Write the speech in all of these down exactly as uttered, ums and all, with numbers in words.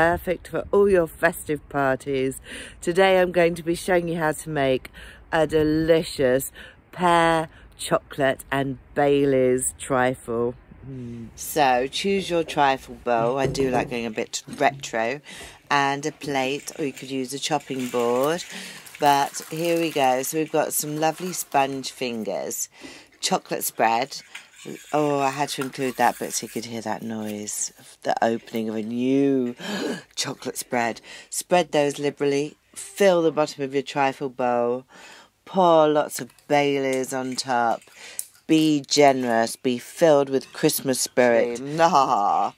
perfect for all your festive parties. Today I'm going to be showing you how to make a delicious pear, chocolate and Baileys trifle. So choose your trifle bowl. I do like going a bit retro, and a plate, or you could use a chopping board. But here we go. So we've got some lovely sponge fingers, chocolate spread. Oh, I had to include that bit so you could hear that noise, the opening of a new chocolate spread. Spread those liberally, fill the bottom of your trifle bowl, pour lots of Baileys on top. Be generous, be filled with Christmas spirit. Nah.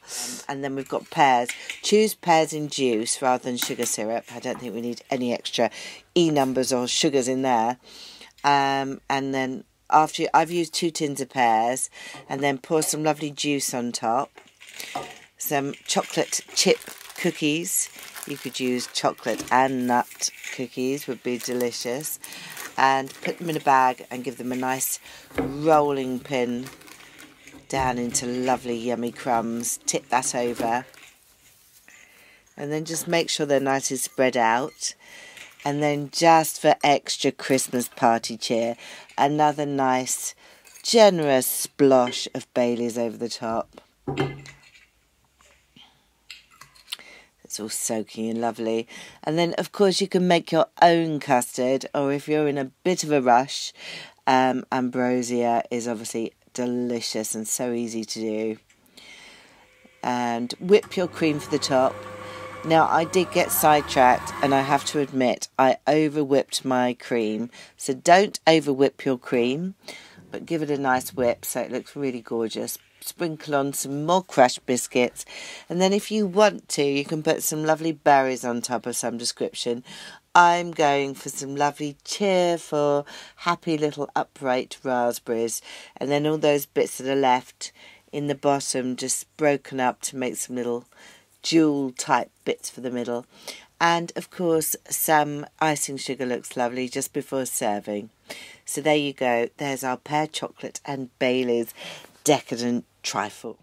And then we've got pears. Choose pears in juice rather than sugar syrup. I don't think we need any extra E numbers or sugars in there. Um, and then after, you, I've used two tins of pears, and then pour some lovely juice on top. Some chocolate chip cookies. You could use chocolate and nut cookies, would be delicious. And put them in a bag and give them a nice rolling pin down into lovely yummy crumbs. Tip that over, and then just make sure they're nicely spread out. And then just for extra Christmas party cheer, another nice generous splosh of Baileys over the top. It's all soaking and lovely. And then of course you can make your own custard, or if you're in a bit of a rush, um, Ambrosia is obviously delicious and so easy to do. And whip your cream for the top. Now I did get sidetracked, and I have to admit I over whipped my cream, so don't over whip your cream, but give it a nice whip so it looks really gorgeous. Sprinkle on some more crushed biscuits, and then if you want to, you can put some lovely berries on top of some description. I'm going for some lovely cheerful happy little upright raspberries, and then all those bits that are left in the bottom just broken up to make some little jewel type bits for the middle. And of course some icing sugar looks lovely just before serving. So there you go, there's our pear, chocolate and Baileys decadent trifle.